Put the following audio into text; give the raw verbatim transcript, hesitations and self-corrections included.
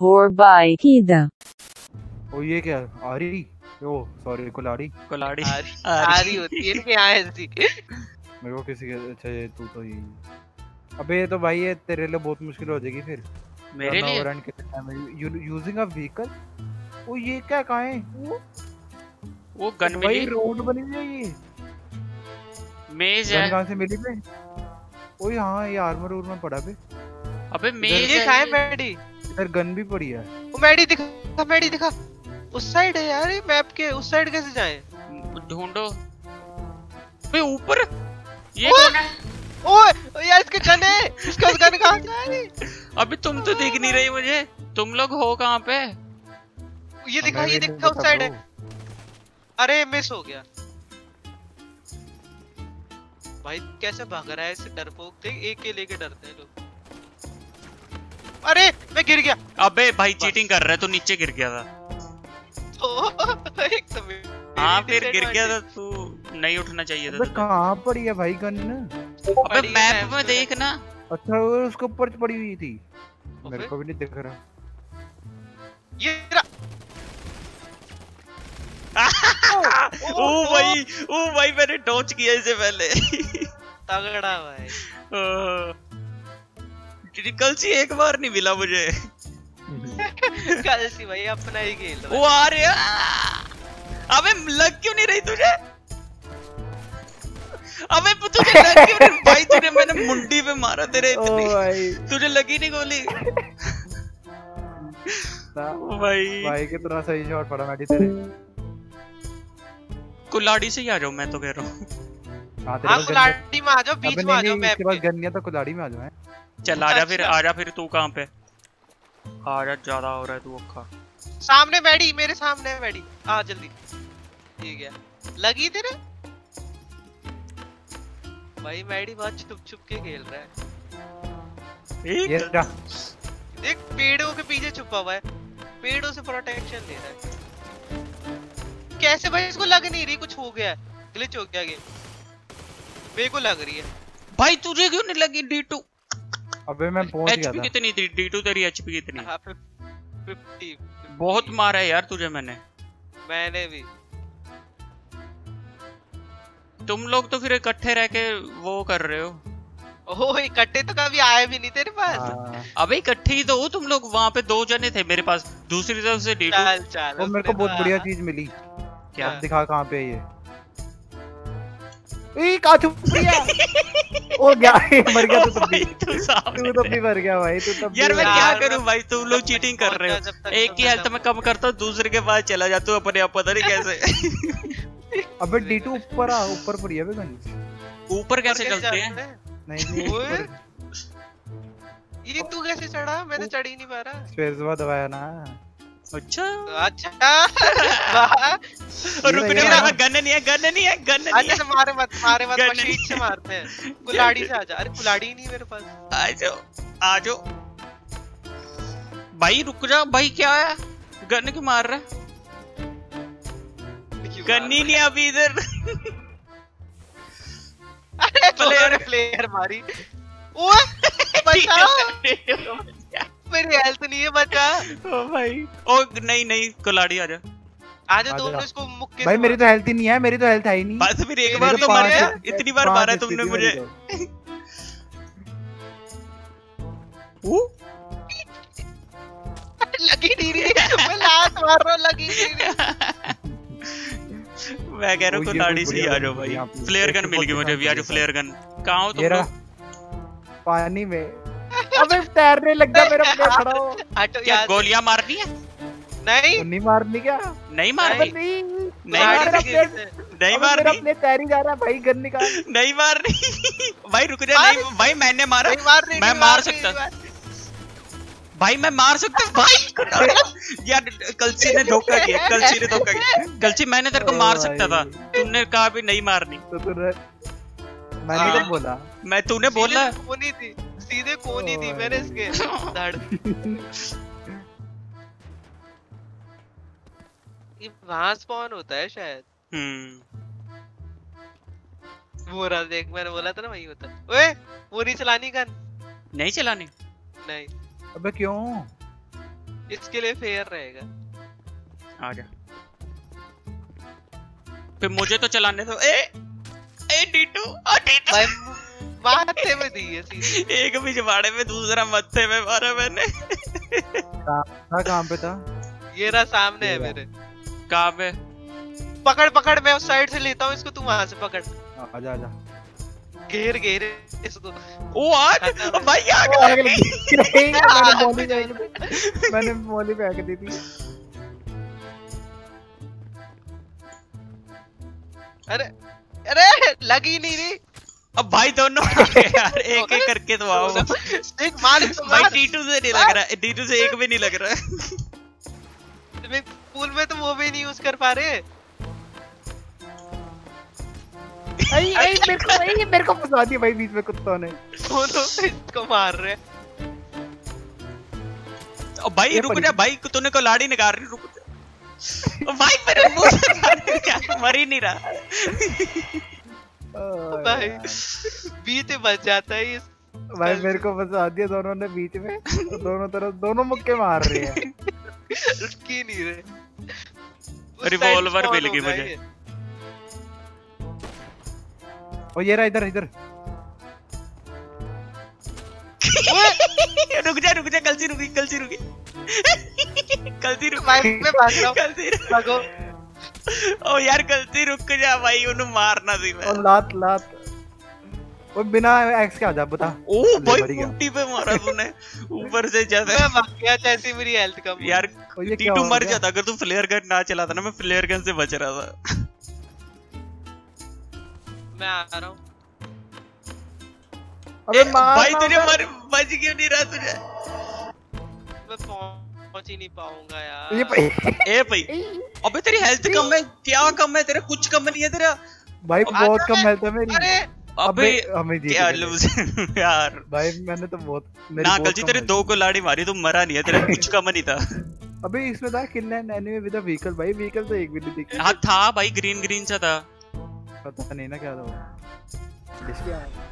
होरबाई कीदा। ओ ये क्या आरी, ओ सॉरी कुलाड़ी, कुलाड़ी आरी, आरी होती है क्या ऐसी? मेरे को किसी के अच्छा ये तू तो ये अबे ये तो भाई ये तेरे लिए बहुत मुश्किल हो जाएगी फिर। मेरे लिए ओवरहैंड कितना है यूजिंग अ व्हीकल। ओ ये क्या कहां है वो वो गन मिली भाई रोड बनी है ये मेज है कहां से मिली पे? ओए हां ये आर्मर और में पड़ा पे। अबे मेज है कहां है मेडी? इधर गन भी पड़ी है। ओ मेडी दिखा मेडी दिखा उस साइड है यार ये मैप के उस साइड कैसे जाएं? ढूंढो। बे ऊपर ये कौन है? ओए यार इसके गन है इसका गन कहां से आया? अबे तुम तो दिख नहीं रही मुझे तुम लोग हो कहां पे? ये दिखा ये दिखा उस साइड है। अरे मिस हो गया भाई कैसे भाग रहा है इसे डरपोक थे एक के लेके डरते हैं लोग। अरे मैं गिर गया। अबे भाई चीटिंग कर रहा है तू तो नीचे गिर गया था तो एक तो हाँ फिर गिर गया था तू नहीं उठना चाहिए था। कहाँ पर है भाई गन? अबे मैप में देख ना। अच्छा उसके ऊपर पड़ी हुई थी मेरे को भी नहीं दिख रहा ये। ओ भाई ओ भाई मैंने टॉर्च किया इससे पहले। तगड़ा भाई क्रिटिकल सी एक बार नहीं मिला मुझे। कल सी भाई अपना ही खेल। वो आ रहे अबे लग क्यों नहीं रही तुझे? अबे तुझे लग क्यों नहीं भाई? तुझे मैंने मुंडी पे मारा तेरे इतनी तुझे लगी नहीं गोली। भाई भाई कितना सही शॉट पड़ा मैडी तेरे। कुलाड़ी से ही आ जाओ मैं तो कह रहा हूँ। कुलाड़ी में आ जाओ बीच में आ जाओ मैप के पास गन है तो कुलाड़ी में आ जाओ। चल आ जा फिर आ जा फिर तू कहाँ पे? आ जा ज्यादा हो रहा है तू अखा। सामने मैडी मेरे सामने है मैडी आ जल्दी। ठीक है लगी तेरे भाई मैडी बहुत छुप छुप के खेल रहा है। एक देख पेड़ों के पीछे छुपा हुआ है पेड़ों से प्रोटेक्शन दे रहा है। कैसे भाई इसको लग नहीं रही कुछ हो गया ग्लिच हो गया गेम। मेरे को लग रही है भाई तुझे क्यों नहीं लगी? डी टू अबे मैं पहुंच गया था। एचपी कितनी थी डी टू तेरी एचपी कितनी? पचास बहुत मारा है यार तुझे मैंने। मैंने भी तुम लोग तो फिर इकट्ठे रह के वो कर रहे हो। ओह इकट्ठे तो कभी आए भी नहीं तेरे पास। अबे इकट्ठे ही तो हो तुम लोग वहाँ पे दो जने थे मेरे पास दूसरी तरफ से डी टू। चाल चाल वो मेरे को बहुत बढ़िया चीज मिली। क्या दिखा कहाँ पे ये? ई काठुप्रिया ओ गया मर गया तू तब भी तू तब भी मर गया भाई तू तब। यार मैं क्या करूँ भाई तुम लोग चीटिंग कर रहे हो। एक की हेल्थ में कम करता हूँ दूसरे के पास चला जाता हूँ अपने आप पता नहीं कैसे। अबे डी टू ऊपर आ ऊपर पड़ी है ऊपर कैसे चलते हैं? नहीं नहीं ये तू कैसे चढ़ा? मैं तो चढ़ ही नहीं पा रहा। स्पेस बार दबाया ना। अच्छा अच्छा रुक नहीं गन नहीं है गन नहीं है गन नहीं है। अच्छा मारे मत मारे मत मशीन से मारते हैं। कुलाड़ी से आजा। अरे कुलाड़ी ही नहीं मेरे पास। आ जाओ आ जाओ भाई रुक जा भाई क्या है गन क्यों मार रहा है? गन ही नहीं अभी इधर। अरे प्लेयर प्लेयर मारी। ओ बचाओ मेरी हेल्थ नहीं है बचा। ओ भाई ओ नहीं नहीं कुलाड़ी आ जा आ जा। तुमने इसको मुक्के भाई मेरी तो हेल्थ ही नहीं है मेरी तो हेल्थ है ही नहीं। बस फिर एक बार तो मार इतनी बार मारा तुमने मुझे। ओ लगी नहीं रही मैं लात मार रहा लगी नहीं। मैं कह रहा हूँ कुलाड़ी से आ जाओ भाई। फ्लेयर गन मिल गई मुझे भी। आ जाओ फ्लेयर गन। कहाँ हो तुम लोग? पानी में। अबे तैरने लग गया मेरा प्लेयर खड़ा हो। क्या गोलियां मारनी है? नहीं नहीं मारनी। क्या नहीं मारनी? नहीं नहीं मारनी। अपने तैरी जा रहा है भाई गन निकाल। नहीं मारनी भाई रुक जा। नहीं भाई मैंने मारा मैं मार सकता भाई मैं मार सकता हूँ भाई। यार कलची ने धोखा किया कलची ने धोखा किया। कलची मैंने तेरे को मार सकता था तुमने कहा भी नहीं मारनी। तो तूने मैंने क्या बोला? मैं तूने बोला कोनी थी सीधे कोनी थी मैंने इसके धड़। ये वहाँ स्पॉन होता है शायद। हम्म वो रात देख मैंने बोला था ना वही होता है। ओए वो नहीं चलानी गन। नहीं चलानी नहीं। अबे क्यों? इसके लिए फेयर रहेगा। आ गया। फिर मुझे तो चलाने दो। ए ए डीटू आ डीटू भाई माथे में दी है सीधे। एक भी जवाड़े में दूसरा मत्थे में मारा मैंने। कहां कहां पे था? ये रहा सामने है मेरे। कहां पे? पकड़ पकड़ मैं उस साइड से लेता हूं इसको, तू वहां से पकड़। आजा आजा। घेर घेर इसको। ओ आज भाई आग लग गई। मैंने गोली जाई मैंने गोली फेंक दी थी। अरे अरे लगी नहीं रे। अब भाई दोनों यार एक एक करके तो आओ। एक मार भाई टीटू से नहीं लग रहा है, टीटू से एक भी नहीं लग रहा है। मैं पूल में तो वो भी नहीं यूज कर पा रहे। आई आई मेरे को आई मेरे को फंसा दिया भाई बीच में कुत्तों ने। वो तो इसको मार रहे। अब भाई रुक जा भाई, तूने को लाड़ी निकाल रही, रुक जा। अब भाई मेरे मुंह से मारने क्या मर ही नहीं रहा। भाई बीते बच जाता है इस भाई, मेरे को फंसा दिया दोनों ने बीच में, दोनों तरफ दोनों मुक्के मार रहे हैं। रुकी नहीं रहे। रिवॉल्वर मिल गई मुझे। ओ ये रहा इधर इधर। रुक जा रुक जा, गलती रुकी गलती रुकी गलती रुक भाई, मैं भाग रहा हूं। गलती भागो। ओ यार गलती रुक जा भाई, उन्हें मारना थी मैं। ओ लात लात वो बिना एक्स के आजा बता। ओ भाई कुट्टी पे मारा तूने ऊपर से ज्यादा। मैं भाग गया जैसे मेरी हेल्थ कम। यार टीटू मर जाता अगर तू फ्लेयर गन ना चलाता ना। मैं फ्लेयर गन से बच रहा था। मैं आ रहा हूं। अबे मार भाई तुझे मर बच क्यों नहीं रहा तुझे? मैं पहुंच ही नहीं पाऊंगा यार। ये भाई ए भाई अबे तेरी हेल्थ कम है, क्या कम है तेरा? कुछ कम नहीं है तेरा भाई, बहुत कम हेल्थ है मेरी। अरे अबे हमें क्या यार भाई, मैंने तो बहुत मेरी ना कल जी तेरे दो को लाड़ी मारी, तू मरा नहीं है, तेरा कुछ कम नहीं था। अबे इसमें था kill an enemy with a vehicle भाई, व्हीकल तो एक भी नहीं दिखा। हां था भाई, ग्रीन ग्रीन सा था, पता नहीं ना क्या था वो।